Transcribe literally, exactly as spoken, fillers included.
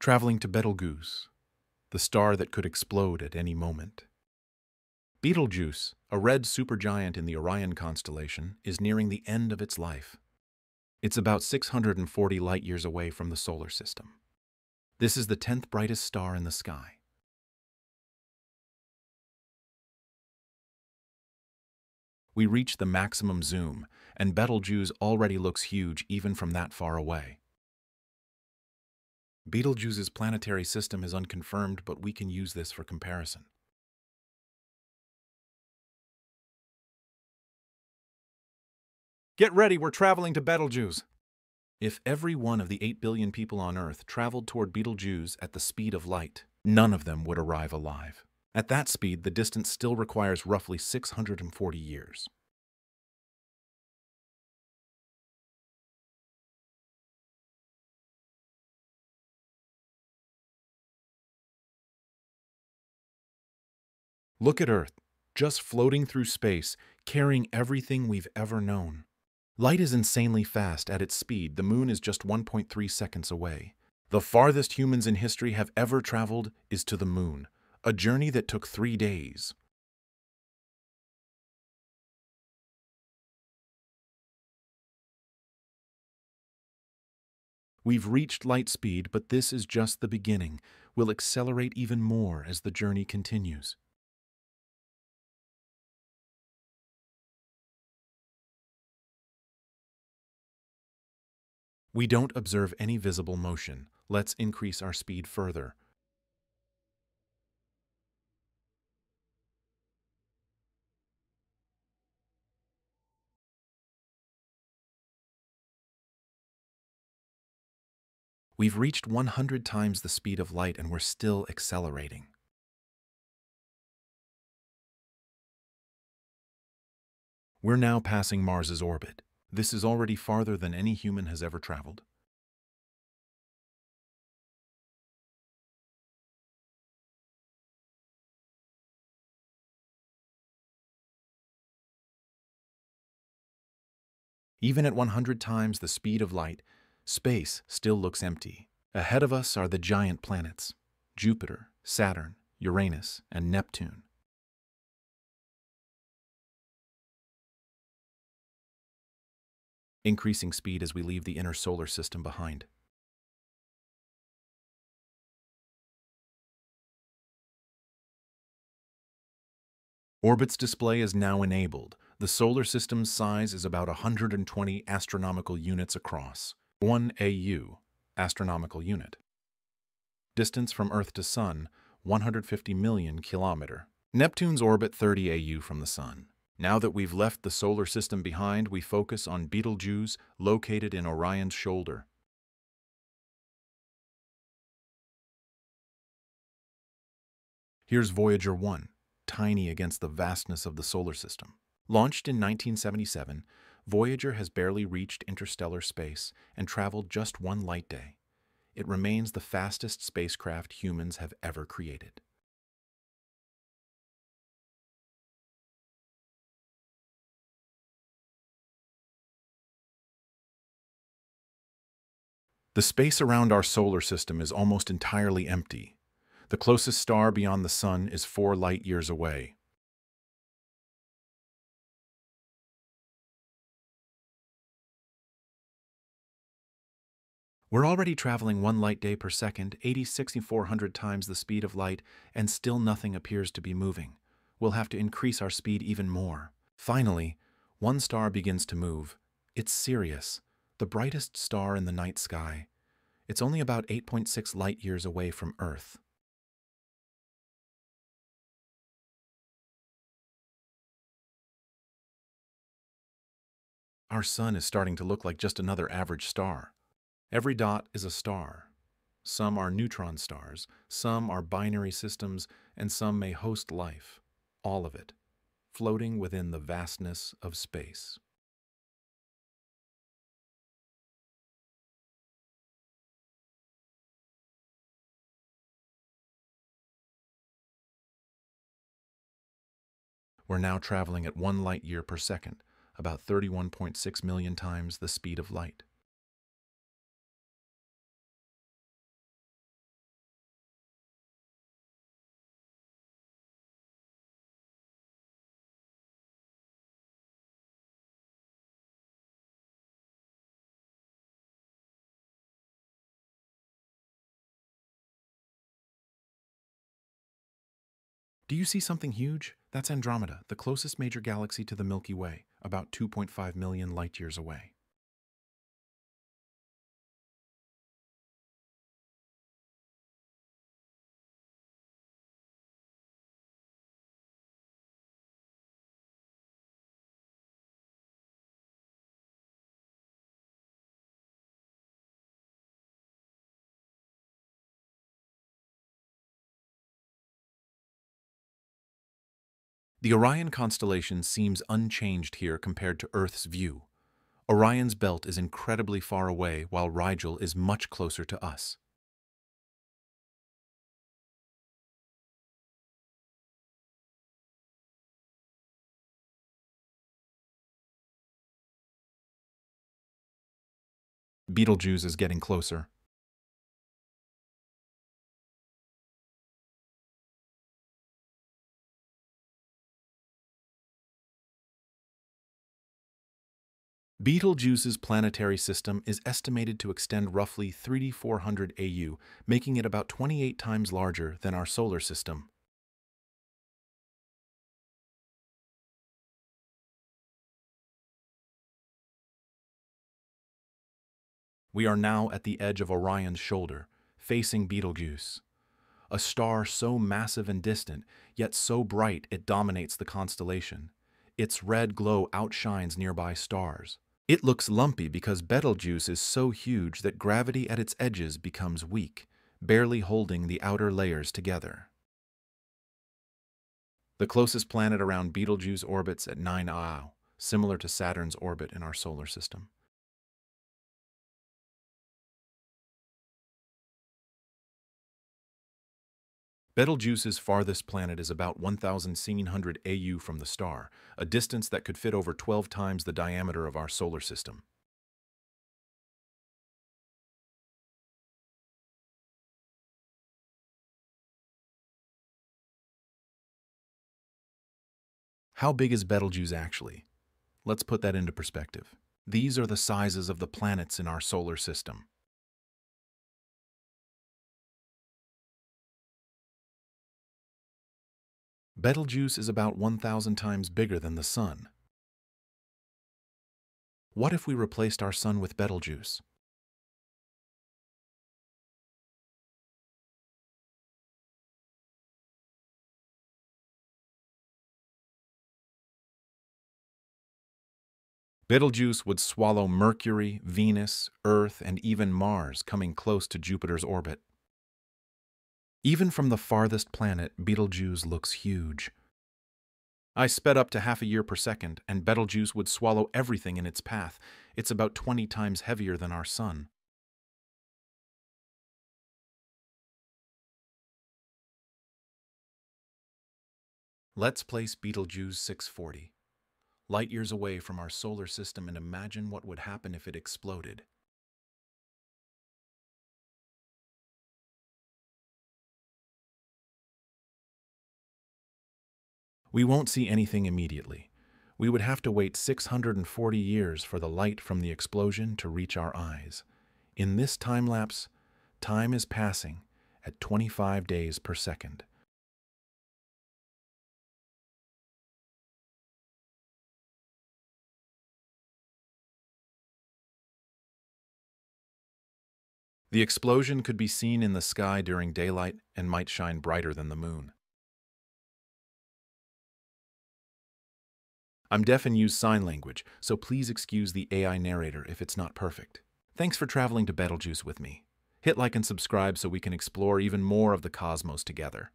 traveling to Betelgeuse, the star that could explode at any moment. Betelgeuse, a red supergiant in the Orion constellation, is nearing the end of its life. It's about six hundred forty light-years away from the solar system. This is the tenth brightest star in the sky. We reach the maximum zoom, and Betelgeuse already looks huge even from that far away. Betelgeuse's planetary system is unconfirmed, but we can use this for comparison. Get ready, we're traveling to Betelgeuse! If every one of the eight billion people on Earth traveled toward Betelgeuse at the speed of light, none of them would arrive alive. At that speed, the distance still requires roughly six hundred forty years. Look at Earth, just floating through space, carrying everything we've ever known. Light is insanely fast. At its speed, the moon is just one point three seconds away. The farthest humans in history have ever traveled is to the moon, a journey that took three days. We've reached light speed, but this is just the beginning. We'll accelerate even more as the journey continues. We don't observe any visible motion. Let's increase our speed further. We've reached one hundred times the speed of light and we're still accelerating. We're now passing Mars's orbit. This is already farther than any human has ever traveled. Even at one hundred times the speed of light, space still looks empty. Ahead of us are the giant planets, Jupiter, Saturn, Uranus, and Neptune. Increasing speed as we leave the inner solar system behind. Orbit's display is now enabled. The solar system's size is about one hundred twenty astronomical units across. one A U, astronomical unit. Distance from Earth to Sun, one hundred fifty million kilometer. Neptune's orbit, thirty A U from the Sun. Now that we've left the solar system behind, we focus on Betelgeuse, located in Orion's shoulder. Here's Voyager one, tiny against the vastness of the solar system. Launched in nineteen seventy-seven, Voyager has barely reached interstellar space and traveled just one light day. It remains the fastest spacecraft humans have ever created. The space around our solar system is almost entirely empty. The closest star beyond the Sun is four light-years away. We're already traveling one light day per second, eighty to sixty-four hundred times the speed of light, and still nothing appears to be moving. We'll have to increase our speed even more. Finally, one star begins to move. It's Sirius, the brightest star in the night sky. It's only about eight point six light-years away from Earth. Our Sun is starting to look like just another average star. Every dot is a star. Some are neutron stars, some are binary systems, and some may host life. All of it, floating within the vastness of space. We're now traveling at one light-year per second, about thirty-one point six million times the speed of light. Do you see something huge? That's Andromeda, the closest major galaxy to the Milky Way, about two point five million light-years away. The Orion constellation seems unchanged here compared to Earth's view. Orion's belt is incredibly far away, while Rigel is much closer to us. Betelgeuse is getting closer. Betelgeuse's planetary system is estimated to extend roughly three thousand four hundred A U, making it about twenty-eight times larger than our solar system. We are now at the edge of Orion's shoulder, facing Betelgeuse, a star so massive and distant, yet so bright it dominates the constellation. Its red glow outshines nearby stars. It looks lumpy because Betelgeuse is so huge that gravity at its edges becomes weak, barely holding the outer layers together. The closest planet around Betelgeuse orbits at nine A U, similar to Saturn's orbit in our solar system. Betelgeuse's farthest planet is about one thousand seven hundred A U from the star, a distance that could fit over twelve times the diameter of our solar system. How big is Betelgeuse actually? Let's put that into perspective. These are the sizes of the planets in our solar system. Betelgeuse is about one thousand times bigger than the Sun. What if we replaced our Sun with Betelgeuse? Betelgeuse would swallow Mercury, Venus, Earth, and even Mars, coming close to Jupiter's orbit. Even from the farthest planet, Betelgeuse looks huge. I sped up to half a year per second, and Betelgeuse would swallow everything in its path. It's about twenty times heavier than our Sun. Let's place Betelgeuse six forty, light-years away from our solar system, and imagine what would happen if it exploded. We won't see anything immediately. We would have to wait six hundred forty years for the light from the explosion to reach our eyes. In this time lapse, time is passing at twenty-five days per second. The explosion could be seen in the sky during daylight and might shine brighter than the moon. I'm deaf and use sign language, so please excuse the A I narrator if it's not perfect. Thanks for traveling to Betelgeuse with me. Hit like and subscribe so we can explore even more of the cosmos together.